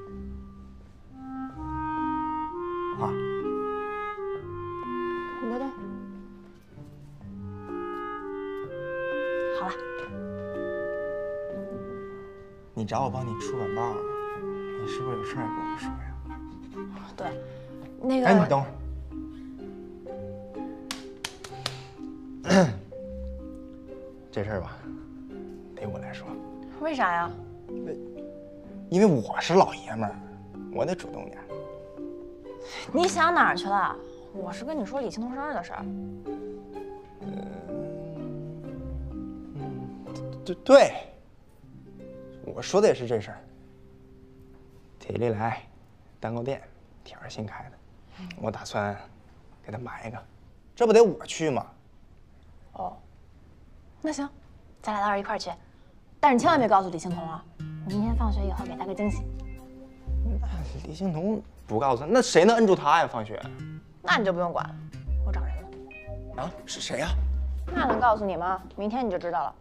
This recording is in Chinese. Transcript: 花儿，你等等。好了，你找我帮你出晚报了，你是不是有事儿也跟我说呀？对，那个……哎，你等会儿。 这事儿吧，得我来说。为啥呀？因为我是老爷们儿，我得主动点。你想哪儿去了？我是跟你说李青桐生日的事儿。对，我说的也是这事儿。铁利来蛋糕店，铁儿新开的，我打算给他买一个，这不得我去吗？ 哦，那行，咱俩到时候一块儿去，但是你千万别告诉李青桐啊！你今天放学以后给他个惊喜。那李青桐不告诉他，那谁能摁住他呀？放学？那你就不用管了，我找人了。啊？是谁呀？那能告诉你吗？明天你就知道了。